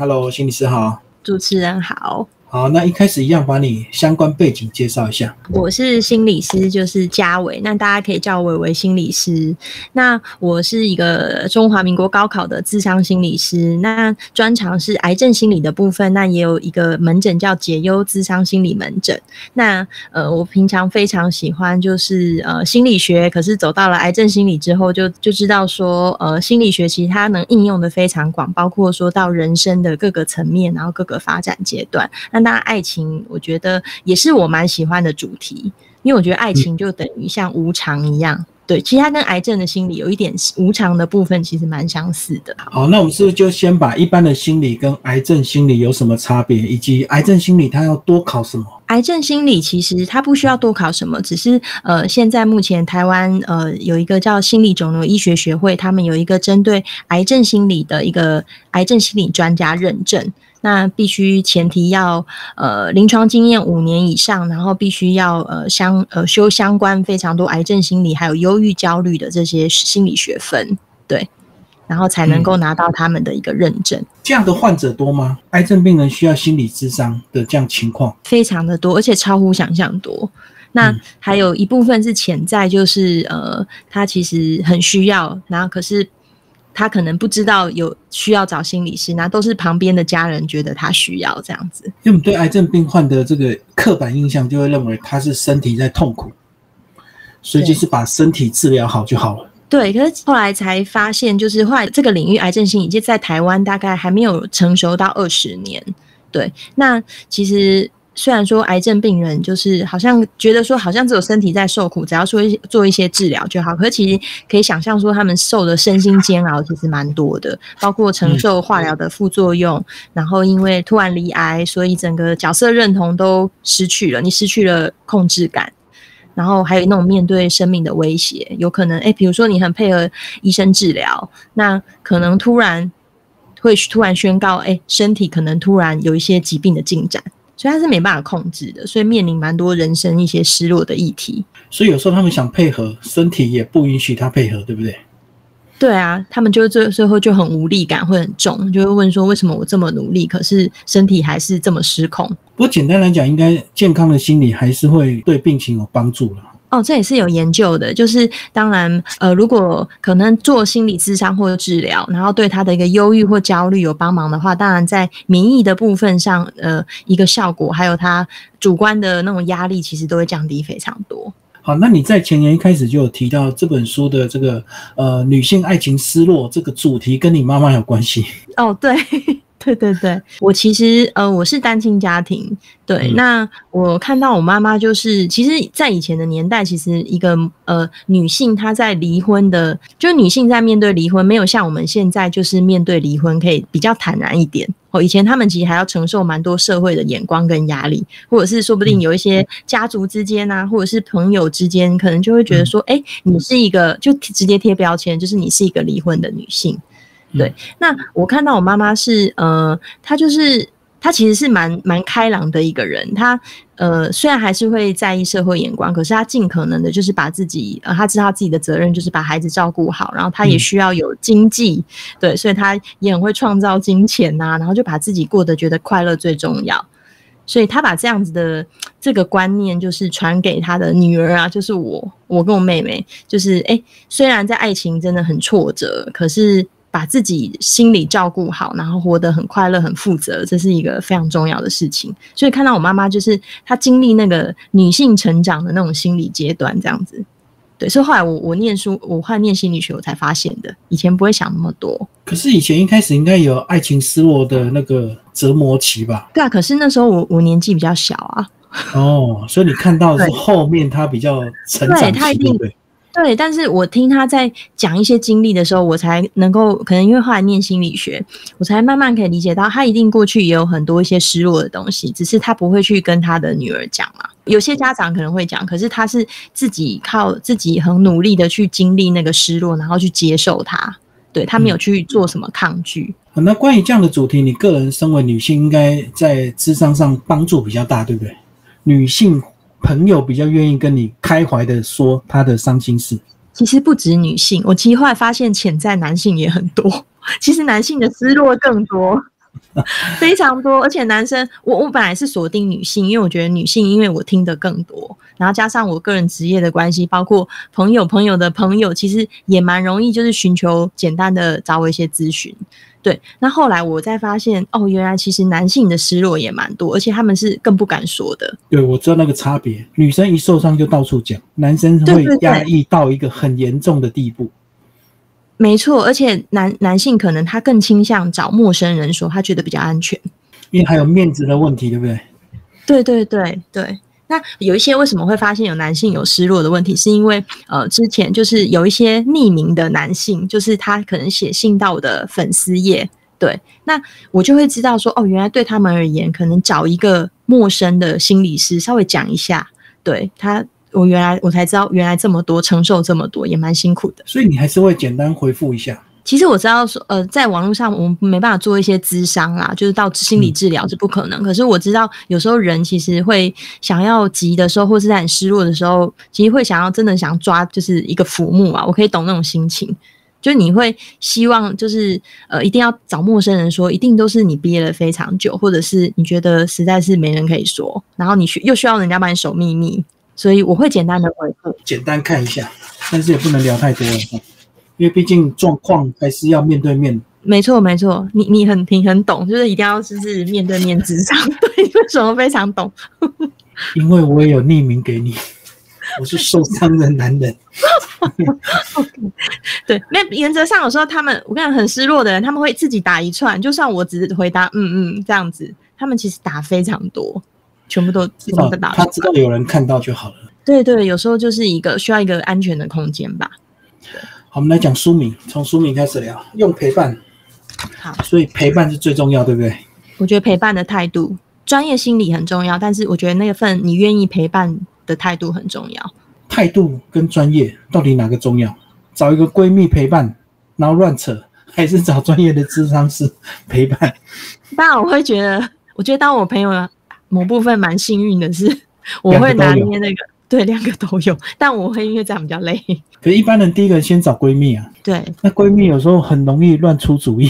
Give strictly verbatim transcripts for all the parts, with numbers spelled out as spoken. Hello， 心理师好，主持人好。好，那一开始一样把你相关背景介绍一下。我是心理师，就是嘉伟，那大家可以叫我伟伟心理师。那我是一个中华民国高考的諮商心理师，那专长是癌症心理的部分，那也有一个门诊叫解忧諮商心理门诊。那呃，我平常非常喜欢就是呃心理学，可是走到了癌症心理之后就，就就知道说呃心理学其实它能应用的非常广，包括说到人生的各个层面，然后各个发展阶段。那那爱情我觉得也是我蛮喜欢的主题，因为我觉得爱情就等于像无常一样、嗯、对，其实它跟癌症的心理有一点无常的部分其实蛮相似的。好，那我们是不是就先把一般的心理跟癌症心理有什么差别，以及癌症心理它要多考什么？癌症心理其实它不需要多考什么，只是呃，现在目前台湾呃有一个叫心理肿瘤医学学会，他们有一个针对癌症心理的一个癌症心理专家认证，那必须前提要呃临床经验五年以上，然后必须要呃相呃修相关非常多癌症心理还有忧郁焦虑的这些心理学分，对，然后才能够拿到他们的一个认证、嗯、这样的患者多吗？癌症病人需要心理咨商的这样情况非常的多，而且超乎想象多。那还有一部分是潜在，就是呃他其实很需要，然后可是他可能不知道有需要找心理师，那都是旁边的家人觉得他需要这样子。因为我们对癌症病患的这个刻板印象就会认为他是身体在痛苦，所以就是把身体治疗好就好了。对，可是后来才发现，就是后来这个领域癌症心理就在台湾大概还没有成熟到二十年。对，那其实虽然说癌症病人就是好像觉得说好像只有身体在受苦，只要说做一些治疗就好，可是其实可以想象说他们受的身心煎熬其实蛮多的，包括承受化疗的副作用、嗯、然后因为突然罹癌，所以整个角色认同都失去了，你失去了控制感，然后还有那种面对生命的威胁，有可能诶比如说你很配合医生治疗，那可能突然会突然宣告诶身体可能突然有一些疾病的进展，所以他是没办法控制的，所以面临蛮多人生一些失落的议题。所以有时候他们想配合，身体也不允许他配合，对不对？对啊，他们就最最后就很无力感会很重，就会问说为什么我这么努力，可是身体还是这么失控。不过简单来讲，应该健康的心理还是会对病情有帮助了。哦，这也是有研究的，就是当然，呃，如果可能做心理咨商或治疗，然后对他的一个忧郁或焦虑有帮忙的话，当然在民意的部分上，呃，一个效果，还有他主观的那种压力，其实都会降低非常多。好，那你在前言一开始就有提到这本书的这个呃女性爱情失落这个主题，跟你妈妈有关系？哦，对。对对对，我其实呃我是单亲家庭，对、嗯、那我看到我妈妈就是其实在以前的年代，其实一个呃女性她在离婚的，就女性在面对离婚没有像我们现在就是面对离婚可以比较坦然一点、哦、以前她们其实还要承受蛮多社会的眼光跟压力，或者是说不定有一些家族之间啊、嗯、或者是朋友之间可能就会觉得说哎、嗯，你是一个就直接贴标签，就是你是一个离婚的女性。对，那我看到我妈妈是呃，她就是她其实是蛮蛮开朗的一个人，她呃虽然还是会在意社会眼光，可是她尽可能的就是把自己呃，她知道自己的责任就是把孩子照顾好，然后她也需要有经济、嗯、对，所以她也很会创造金钱啊，然后就把自己过得觉得快乐最重要，所以她把这样子的这个观念就是传给她的女儿啊，就是我我跟我妹妹，就是哎、欸，虽然在爱情真的很挫折，可是把自己心理照顾好，然后活得很快乐很负责，这是一个非常重要的事情。所以看到我妈妈就是她经历那个女性成长的那种心理阶段这样子。对，所以后来我我念书，我后来念心理学我才发现的，以前不会想那么多。可是以前一开始应该有爱情失落的那个折磨期吧？对啊，可是那时候我我年纪比较小啊。哦，所以你看到后面她比较成长期，对她一定。对，但是我听他在讲一些经历的时候，我才能够可能因为后来念心理学，我才慢慢可以理解到他一定过去也有很多一些失落的东西，只是他不会去跟他的女儿讲嘛。有些家长可能会讲，可是他是自己靠自己很努力的去经历那个失落，然后去接受它，对，他没有去做什么抗拒、嗯啊、那关于这样的主题，你个人身为女性应该在諮商上帮助比较大，对不对？女性朋友比较愿意跟你开怀的说他的伤心事。其实不止女性，我其实后来发现潜在男性也很多，其实男性的失落更多。非常多，而且男生，我我本来是锁定女性，因为我觉得女性，因为我听得更多，然后加上我个人职业的关系，包括朋友朋友的朋友，其实也蛮容易就是寻求简单的找我一些咨询。对，那后来我才发现，哦，原来其实男性的失落也蛮多，而且他们是更不敢说的。对，我知道那个差别，女生一受伤就到处讲，男生会压抑到一个很严重的地步。对对对，没错，而且 男, 男性可能他更倾向找陌生人说，他觉得比较安全，因为还有面子的问题，对不对？对对对对。那有一些为什么会发现有男性有失落的问题，是因为呃之前就是有一些匿名的男性，就是他可能写信到我的粉丝页，对，那我就会知道说，哦，原来对他们而言，可能找一个陌生的心理师稍微讲一下，对他。我原来我才知道，原来这么多，承受这么多也蛮辛苦的。所以你还是会简单回复一下。其实我知道说，呃，在网络上我们没办法做一些咨商啦，就是到心理治疗是不可能。嗯、可是我知道，有时候人其实会想要急的时候，或是在很失落的时候，其实会想要真的想抓就是一个浮木啊。我可以懂那种心情，就是你会希望就是呃，一定要找陌生人说，一定都是你憋了非常久，或者是你觉得实在是没人可以说，然后你又需要人家帮你守秘密。所以我会简单的回复，简单看一下，但是也不能聊太多了，因为毕竟状况还是要面对面。没错没错，你你很你很懂，就是一定要就是面对面职场。对，为什么非常懂？因为我也有匿名给你，我是受伤的男人。okay, 对，原则上有时候他们，我跟你讲很失落的人，他们会自己打一串，就算我只回答嗯嗯这样子，他们其实打非常多。全部都知道他知道有人看到就好了。对对，有时候就是一个需要一个安全的空间吧。好，我们来讲书名，从书名开始聊，用陪伴。好，所以陪伴是最重要，对不对？我觉得陪伴的态度，专业心理很重要，但是我觉得那份你愿意陪伴的态度很重要。态度跟专业到底哪个重要？找一个闺蜜陪伴，然后乱扯，还是找专业的咨商师陪伴？当然，我会觉得，我觉得当我朋友。某部分蛮幸运的是，我会拿捏那个，对，两个都有，但我会因为这样比较累。可是一般人第一个先找闺蜜啊，对，那闺蜜有时候很容易乱出主意，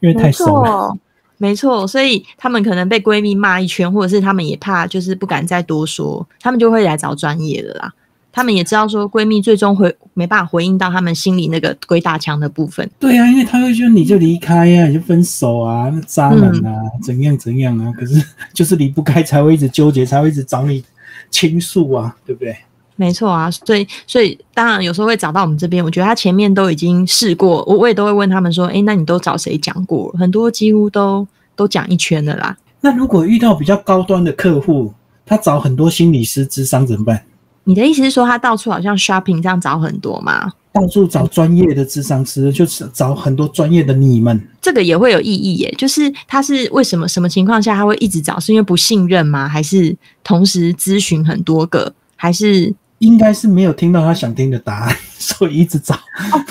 因为太熟了，没错，所以他们可能被闺蜜骂一圈，或者是他们也怕，就是不敢再多说，他们就会来找专业的啦。他们也知道说闺蜜最终回没办法回应到他们心里那个鬼打墙的部分。对啊，因为他会觉得你就离开啊，你就分手啊，那渣男啊、嗯、怎样怎样啊，可是就是离不开才会一直纠结，才会一直找你倾诉啊，对不对？没错啊，所以所以当然有时候会找到我们这边，我觉得他前面都已经试过，我我也都会问他们说，哎，那你都找谁讲过？很多几乎都都讲一圈了啦。那如果遇到比较高端的客户，他找很多心理师咨商怎么办？你的意思是说，他到处好像 shopping 这样找很多吗？到处找专业的咨商师，就是找很多专业的你们，这个也会有意义耶。就是他是为什么什么情况下他会一直找？是因为不信任吗？还是同时咨询很多个？还是应该是没有听到他想听的答案，所以一直找。哦、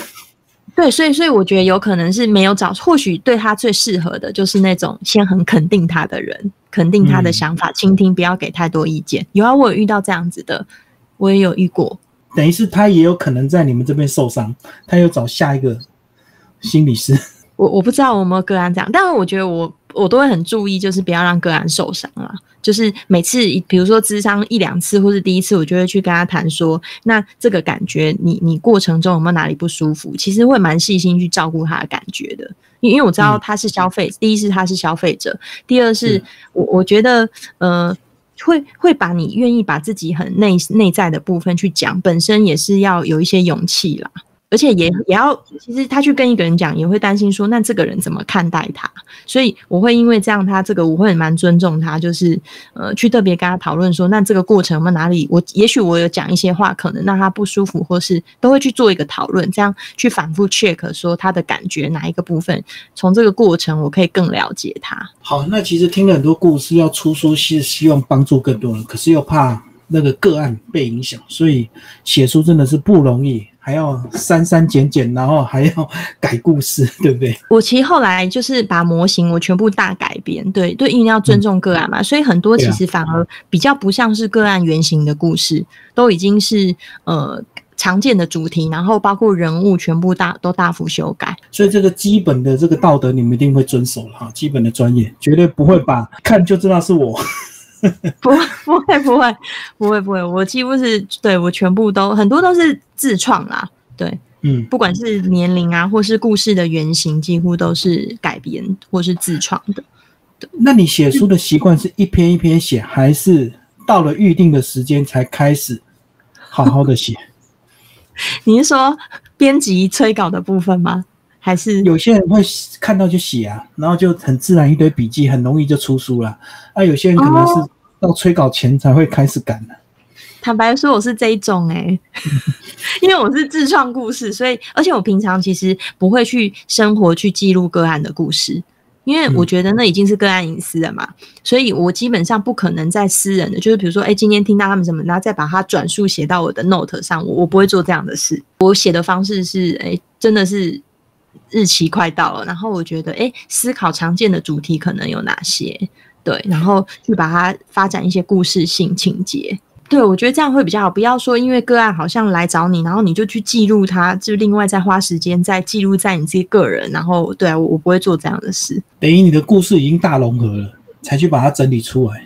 对，所以所以我觉得有可能是没有找，或许对他最适合的就是那种先很肯定他的人，肯定他的想法，倾、嗯、听，不要给太多意见。有啊，我有遇到这样子的。我也有遇过，等于是他也有可能在你们这边受伤，他又找下一个心理师。我我不知道我有没有个案这样，但是我觉得我我都会很注意，就是不要让个案受伤啦。就是每次比如说咨商一两次或是第一次，我就会去跟他谈说，那这个感觉你你过程中有没有哪里不舒服？其实会蛮细心去照顾他的感觉的，因为我知道他是消费，嗯、第一是他是消费者，第二是、嗯、我我觉得呃。会会把你愿意把自己很内内在的部分去讲，本身也是要有一些勇气啦，而且也也要，其实他去跟一个人讲，也会担心说，那这个人怎么看待他？所以我会因为这样他，他这个我会蛮尊重他，就是呃，去特别跟他讨论说，那这个过程我们哪里，我也许我有讲一些话，可能让他不舒服，或是都会去做一个讨论，这样去反复 check 说他的感觉哪一个部分，从这个过程我可以更了解他。好，那其实听了很多故事，要出书是希望帮助更多人，可是又怕那个个案被影响，所以写书真的是不容易。还要删删减减，然后还要改故事，对不对？我其实后来就是把模型我全部大改编，对对，因为要尊重个案嘛，嗯、所以很多其实反而比较不像是个案原型的故事，啊、都已经是呃常见的主题，然后包括人物全部大都大幅修改。所以这个基本的这个道德你们一定会遵守了，基本的专业绝对不会把看就知道是我。不不会不会不会不会，我几乎是对我全部都很多都是自创啦，对，嗯，不管是年龄啊，或是故事的原型，几乎都是改编或是自创的。那你写书的习惯是一篇一篇写，还是到了预定的时间才开始好好的写？你是说编辑催稿的部分吗？还是有些人会看到就写啊，然后就很自然一堆笔记，很容易就出书了。啊，有些人可能是到催稿前才会开始赶的。哦，坦白说，我是这一种哎、欸，因为我是自创故事，所以而且我平常其实不会去生活去记录个案的故事。因为我觉得那已经是个案隐私了嘛，嗯、所以我基本上不可能在私人的，就是比如说，哎、欸，今天听到他们什么，然后再把它转述写到我的 note 上，我我不会做这样的事。我写的方式是，哎、欸，真的是日期快到了，然后我觉得，哎、欸，思考常见的主题可能有哪些，对，然后去把它发展一些故事性情节。对，我觉得这样会比较好，不要说因为个案好像来找你，然后你就去记录它，就另外再花时间再记录在你自己个人。然后，对啊，我我不会做这样的事。等于你的故事已经大融合了，才去把它整理出来。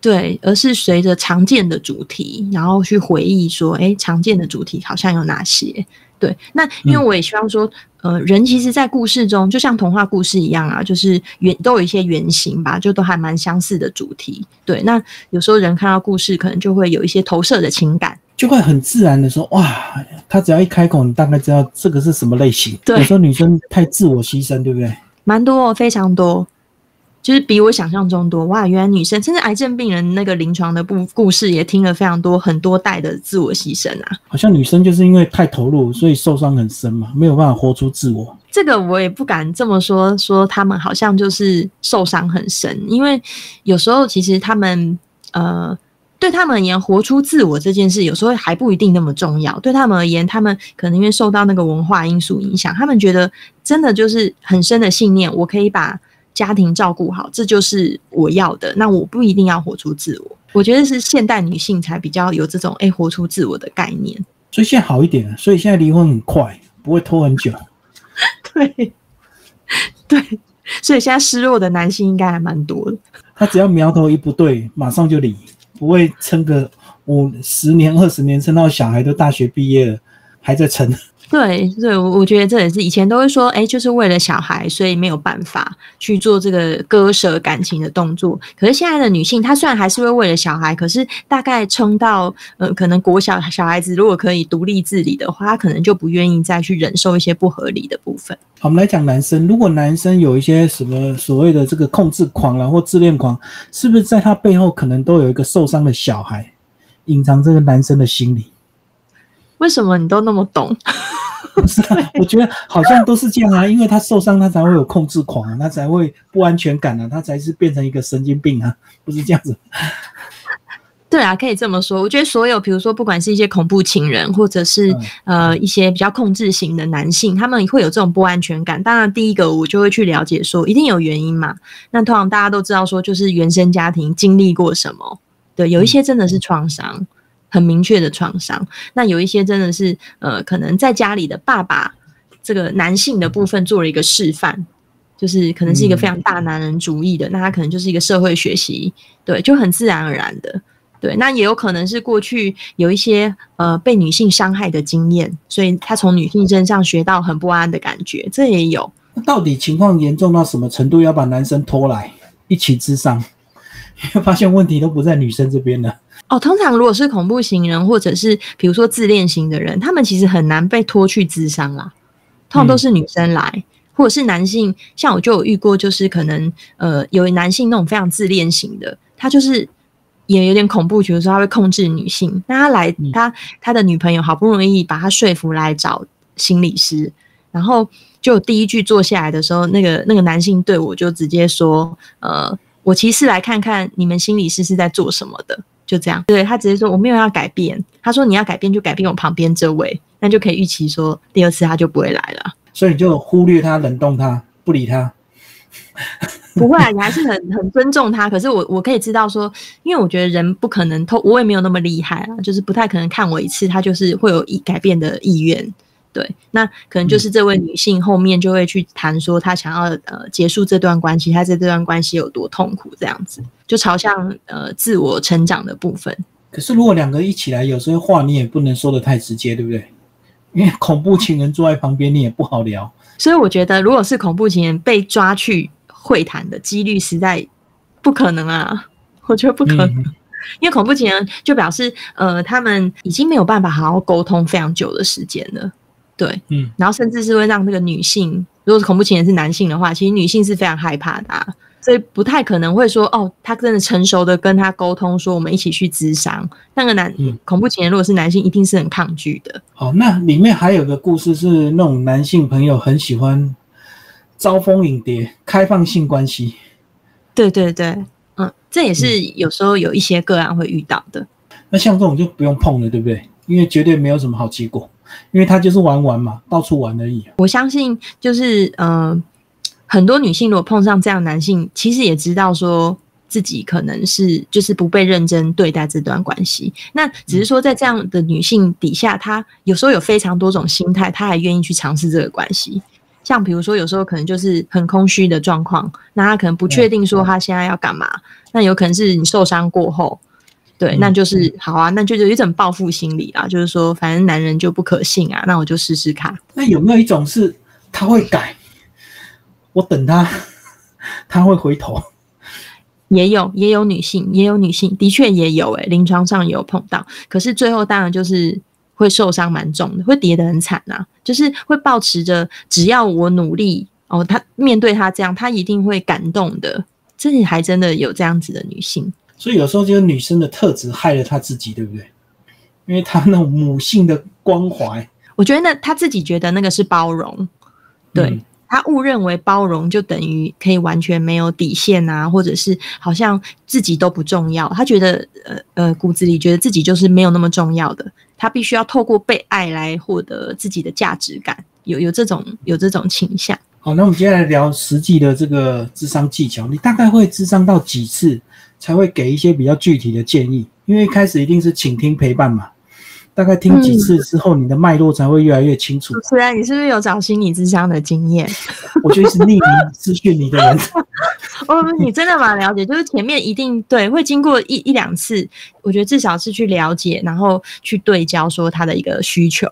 对，而是随着常见的主题，然后去回忆说，哎，常见的主题好像有哪些？对，那因为我也希望说，嗯、呃，人其实，在故事中就像童话故事一样啊，就是原都有一些原型吧，就都还蛮相似的主题。对，那有时候人看到故事，可能就会有一些投射的情感，就会很自然的说，哇，他只要一开口，你大概知道这个是什么类型。对，有时候女生太自我牺牲，对不对？蛮多哦，非常多。就是比我想象中多哇！原来女生甚至癌症病人那个临床的故故事也听了非常多很多代的自我牺牲啊。好像女生就是因为太投入，所以受伤很深嘛，没有办法活出自我。这个我也不敢这么说，说他们好像就是受伤很深，因为有时候其实他们呃，对他们而言，活出自我这件事有时候还不一定那么重要。对他们而言，他们可能因为受到那个文化因素影响，他们觉得真的就是很深的信念，我可以把家庭照顾好，这就是我要的，那我不一定要活出自我。我觉得是现代女性才比较有这种哎、欸、活出自我的概念，所以现在好一点了，所以现在离婚很快，不会拖很久。对对，所以现在失落的男性应该还蛮多的，他只要苗头一不对马上就离，不会撑个五十年二十年，撑到小孩都大学毕业了还在撑。对对，我觉得这也是以前都会说，哎，就是为了小孩，所以没有办法去做这个割舍感情的动作。可是现在的女性，她虽然还是会为了小孩，可是大概撑到呃，可能国小小孩子如果可以独立自理的话，她可能就不愿意再去忍受一些不合理的部分。好，我们来讲男生，如果男生有一些什么所谓的这个控制狂啦，或自恋狂，是不是在他背后可能都有一个受伤的小孩，隐藏这个男生的心理？为什么你都那么懂？不是啊，我觉得好像都是这样啊，因为他受伤，他才会有控制狂啊，他才会不安全感啊，他才是变成一个神经病啊，不是这样子。对啊，可以这么说。我觉得所有，比如说，不管是一些恐怖情人，或者是、嗯、呃一些比较控制型的男性，他们会有这种不安全感。当然，第一个我就会去了解说，一定有原因嘛。那通常大家都知道说，就是原生家庭经历过什么，对，有一些真的是创伤。嗯，很明确的创伤，那有一些真的是呃，可能在家里的爸爸这个男性的部分做了一个示范，就是可能是一个非常大男人主义的，嗯、那他可能就是一个社会学习，对，就很自然而然的，对，那也有可能是过去有一些呃被女性伤害的经验，所以他从女性身上学到很不安的感觉，这也有。到底情况严重到什么程度，要把男生拖来一起咨商？因为发现问题都不在女生这边了。哦，通常如果是恐怖型人，或者是比如说自恋型的人，他们其实很难被拖去諮商啦，通常都是女生来，嗯、或者是男性，像我就有遇过，就是可能呃有男性那种非常自恋型的，他就是也有点恐怖，比如说他会控制女性，那他来他他的女朋友好不容易把他说服来找心理师，然后就第一句坐下来的时候，那个那个男性对我就直接说，呃，我其实来看看你们心理师是在做什么的。就这样，对，他直接说我没有要改变，他说你要改变就改变我旁边这位，那就可以预期说第二次他就不会来了，所以你就忽略他，冷冻他，不理他。不会啊，你还是很很尊重他。可是我我可以知道说，因为我觉得人不可能偷，我也没有那么厉害啊，就是不太可能看我一次，他就是会有意改变的意愿。对，那可能就是这位女性后面就会去谈说，她想要呃结束这段关系，她在这段关系有多痛苦，这样子就朝向呃自我成长的部分。可是如果两个一起来，有时候话你也不能说得太直接，对不对？因为恐怖情人坐在旁边，你也不好聊。所以我觉得，如果是恐怖情人被抓去会谈的几率实在不可能啊，我觉得不可能。嗯，因为恐怖情人就表示呃他们已经没有办法好好沟通非常久的时间了。对，嗯，然后甚至是会让这个女性，如果是恐怖情人是男性的话，其实女性是非常害怕的啊，所以不太可能会说哦，他真的成熟的跟他沟通说我们一起去咨商。那个男、嗯、恐怖情人如果是男性，一定是很抗拒的。好，那里面还有个故事是那种男性朋友很喜欢招蜂引蝶，开放性关系。对对对，嗯，这也是有时候有一些个案会遇到的。嗯，那像这种就不用碰了，对不对？因为绝对没有什么好结果。因为他就是玩玩嘛，到处玩而已。我相信就是呃，很多女性如果碰上这样男性，其实也知道说自己可能是就是不被认真对待这段关系。那只是说在这样的女性底下，她有时候有非常多种心态，她还愿意去尝试这个关系。像比如说有时候可能就是很空虚的状况，那她可能不确定说她现在要干嘛，那有可能是你受伤过后。对，那就是好啊，那就有一种报复心理啦，就是说反正男人就不可信啊，那我就试试看。那有没有一种是他会改，我等他他会回头？也有也有女性也有女性的确也有，欸，临床上也有碰到。可是最后当然就是会受伤蛮重的，会跌得很惨啊，就是会抱持着只要我努力哦，他面对他这样他一定会感动的，这里还真的有这样子的女性。所以有时候就是女生的特质害了她自己，对不对？因为她那种母性的关怀，我觉得她自己觉得那个是包容，对，嗯，她误认为包容就等于可以完全没有底线啊，或者是好像自己都不重要。她觉得呃呃骨子里觉得自己就是没有那么重要的，她必须要透过被爱来获得自己的价值感，有有这种有这种倾向。好，那我们接下来聊实际的这个諮商技巧，你大概会諮商到几次才会给一些比较具体的建议？因为一开始一定是倾听陪伴嘛，大概听几次之后，你的脉络才会越来越清楚。主持人，你是不是有找心理諮商的经验？我就是匿名咨询你的人。哦，你真的蛮了解，就是前面一定对会经过一一两次，我觉得至少是去了解，然后去对焦说他的一个需求。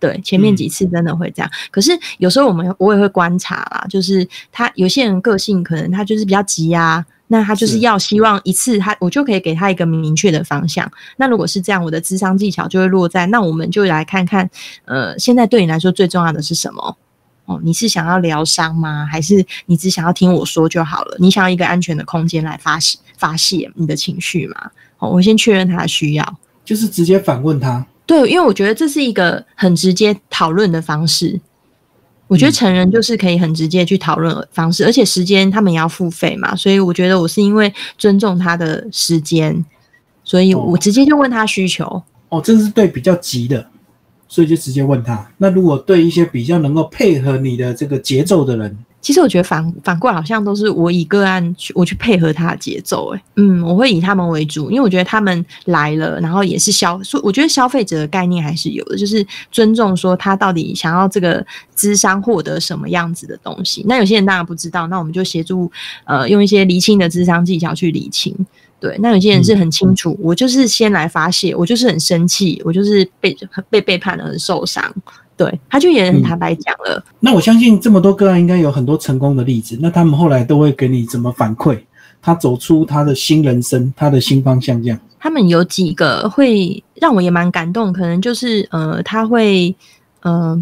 对，前面几次真的会这样，嗯，可是有时候我们我也会观察啦，就是他有些人个性可能他就是比较急啊，那他就是要希望一次他我就可以给他一个明确的方向。那如果是这样，我的諮商技巧就会落在那我们就来看看，呃，现在对你来说最重要的是什么？哦，你是想要疗伤吗？还是你只想要听我说就好了？你想要一个安全的空间来发泄发泄你的情绪吗？哦，我先确认他的需要，就是直接反问他。对，因为我觉得这是一个很直接讨论的方式。我觉得成人就是可以很直接去讨论的方式，嗯，而且时间他们也要付费嘛，所以我觉得我是因为尊重他的时间，所以我直接就问他需求。哦，哦这是对比较急的，所以就直接问他。那如果对一些比较能够配合你的这个节奏的人，其实我觉得反反过来好像都是我以个案去我去配合他的节奏，欸，嗯，我会以他们为主，因为我觉得他们来了，然后也是消，我觉得消费者的概念还是有的，就是尊重说他到底想要这个諮商获得什么样子的东西。那有些人当然不知道，那我们就协助呃用一些厘清的諮商技巧去厘清。对，那有些人是很清楚，嗯，我就是先来发泄，我就是很生气，我就是被被背叛了，很受伤。对，他就也很坦白讲了，嗯。那我相信这么多个案应该有很多成功的例子，那他们后来都会给你怎么反馈？他走出他的新人生，他的新方向这样。他们有几个会让我也蛮感动，可能就是呃，他会呃，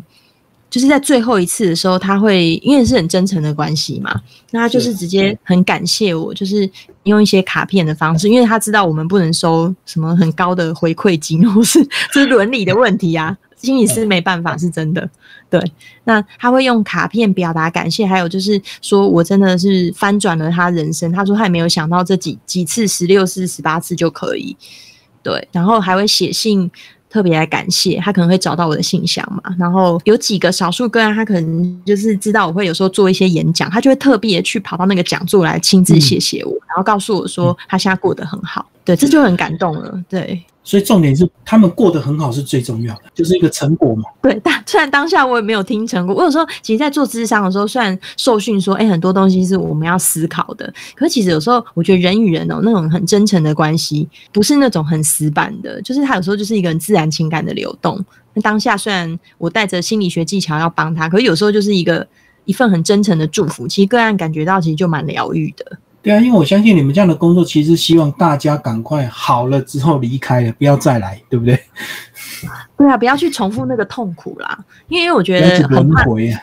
就是在最后一次的时候，他会因为是很真诚的关系嘛，那他就是直接很感谢我，就是用一些卡片的方式，因为他知道我们不能收什么很高的回馈金，或是这是伦理的问题啊。心理师没办法，是真的。对，那他会用卡片表达感谢，还有就是说我真的是翻转了他人生。他说他也没有想到这几几次，十六次、十八次就可以。对，然后还会写信特别来感谢，他可能会找到我的信箱嘛。然后有几个少数个案，他可能就是知道我会有时候做一些演讲，他就会特别去跑到那个讲座来亲自谢谢我，嗯、然后告诉我说他现在过得很好。对，这就很感动了。对，所以重点是他们过得很好是最重要的，就是一个成果嘛。对，虽然当下我也没有听成果，我有时候其实在做咨商的时候，虽然受训说，哎、欸，很多东西是我们要思考的，可是其实有时候我觉得人与人哦、喔，那种很真诚的关系，不是那种很死板的，就是他有时候就是一个很自然情感的流动。那当下虽然我带着心理学技巧要帮他，可是有时候就是一个一份很真诚的祝福，其实个案感觉到其实就蛮疗愈的。对啊，因为我相信你们这样的工作，其实希望大家赶快好了之后离开了，不要再来，对不对？对啊，不要去重复那个痛苦啦，因为我觉得很轮回、啊。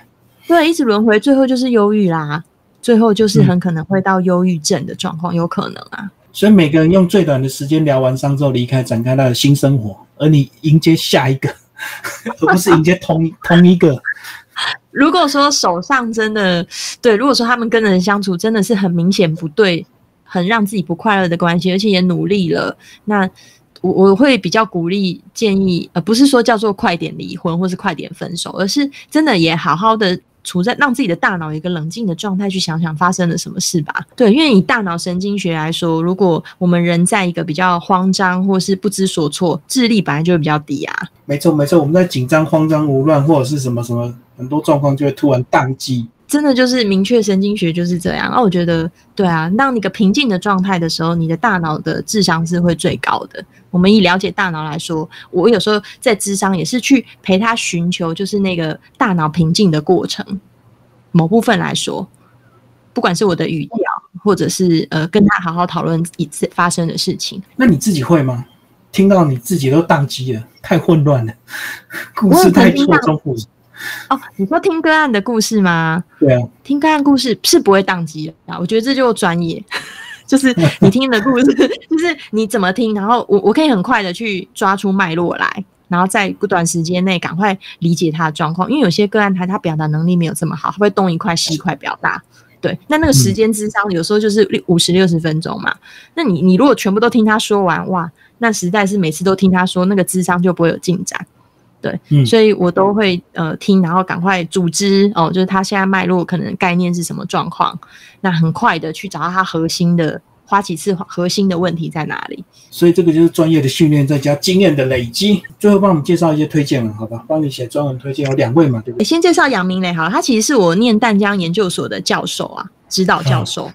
对，一直轮回，最后就是忧郁啦，最后就是很可能会到忧郁症的状况，嗯、有可能啊。所以每个人用最短的时间疗完伤之后离开，展开他的新生活，而你迎接下一个，而不是迎接同同一个。如果说手上真的对，如果说他们跟人相处真的是很明显不对，很让自己不快乐的关系，而且也努力了，那我我会比较鼓励建议，呃，不是说叫做快点离婚或是快点分手，而是真的也好好的处在让自己的大脑有一个冷静的状态去想想发生了什么事吧。对，因为以大脑神经学来说，如果我们人在一个比较慌张或是不知所措，智力本来就会比较低啊。没错没错，我们在紧张、慌张、无乱或者是什么什么，很多状况就会突然宕机。真的就是明确神经学就是这样啊。我觉得对啊，当你个平静的状态的时候，你的大脑的智商是会最高的。我们以了解大脑来说，我有时候在咨商也是去陪他寻求就是那个大脑平静的过程，某部分来说，不管是我的语调或者是呃跟他好好讨论一次发生的事情。那你自己会吗？听到你自己都宕机了，太混乱了，故事太错综复杂。哦，你说听个案的故事吗？对啊，听个案故事是不会宕机的，我觉得这就是专业。就是你听的故事，就是你怎么听，然后我我可以很快的去抓出脉络来，然后在短时间内赶快理解他的状况。因为有些个案他他表达能力没有这么好，他会东一块西一块表达。对，那那个时间之上有时候就是五十六十分钟嘛。那你你如果全部都听他说完，哇，那实在是每次都听他说，那个咨商就不会有进展。对，嗯、所以我都会呃听，然后赶快组织哦，就是他现在脉络可能概念是什么状况，那很快的去找到他核心的，花几次核心的问题在哪里。所以这个就是专业的训练，再加经验的累积。最后帮我们介绍一些推荐文，好吧？帮你写专文推荐有两位嘛，对不对？先介绍杨明磊好了，他其实是我念淡江研究所的教授啊，指导教授。嗯，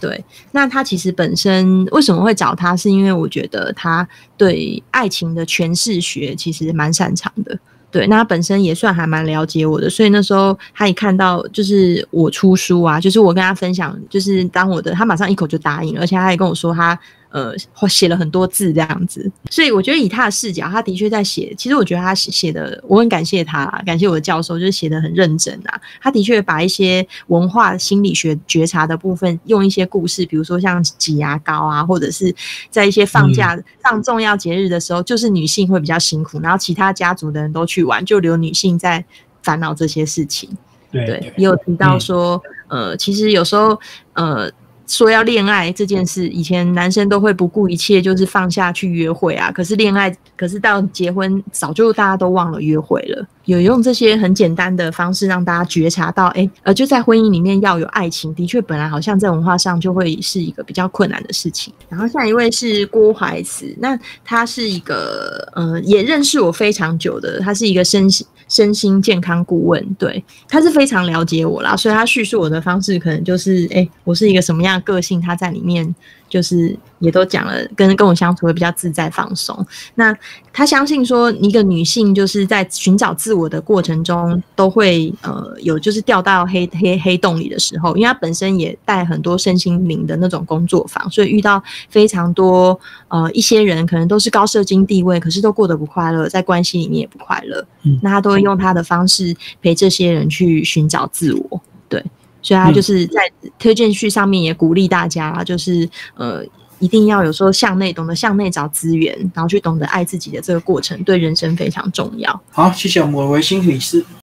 对，那他其实本身为什么会找他，是因为我觉得他对爱情的诠释学其实蛮擅长的。对，那他本身也算还蛮了解我的，所以那时候他一看到就是我出书啊，就是我跟他分享，就是当我的，他马上一口就答应了，而且他还跟我说他呃写了很多字这样子。所以我觉得以他的视角，他的确在写，其实我觉得他写的，我很感谢他啦，感谢我的教授，就是写的很认真啊。他的确把一些文化心理学觉察的部分，用一些故事，比如说像挤牙膏啊，或者是在一些放假、嗯、上重要节日的时候，就是女性会比较辛苦，然后其他家族的人都去玩，就留女性在烦恼这些事情。 对， 对， 对，也有提到说、嗯、呃其实有时候呃说要恋爱这件事，以前男生都会不顾一切，就是放下去约会啊。可是恋爱，可是到结婚，早就大家都忘了约会了。有用这些很简单的方式，让大家觉察到，哎，呃，就在婚姻里面要有爱情，的确本来好像在文化上就会是一个比较困难的事情。然后下一位是郭怀慈，那他是一个，呃，也认识我非常久的，他是一个身心。身心健康顾问，对，他是非常了解我啦，所以他叙述我的方式可能就是，哎、欸，我是一个什么样的个性，他在里面就是也都讲了，跟跟我相处会比较自在放松。那他相信说，一个女性就是在寻找自我的过程中，都会呃有就是掉到黑黑黑洞里的时候，因为他本身也带很多身心灵的那种工作坊，所以遇到非常多呃一些人可能都是高社经地位，可是都过得不快乐，在关系里面也不快乐，嗯、那他都会用他的方式陪这些人去寻找自我，对，所以他就是在推荐序上面也鼓励大家，就是呃，一定要有时候向内，懂得向内找资源，然后去懂得爱自己的这个过程，对人生非常重要。好，谢谢我们维新理事。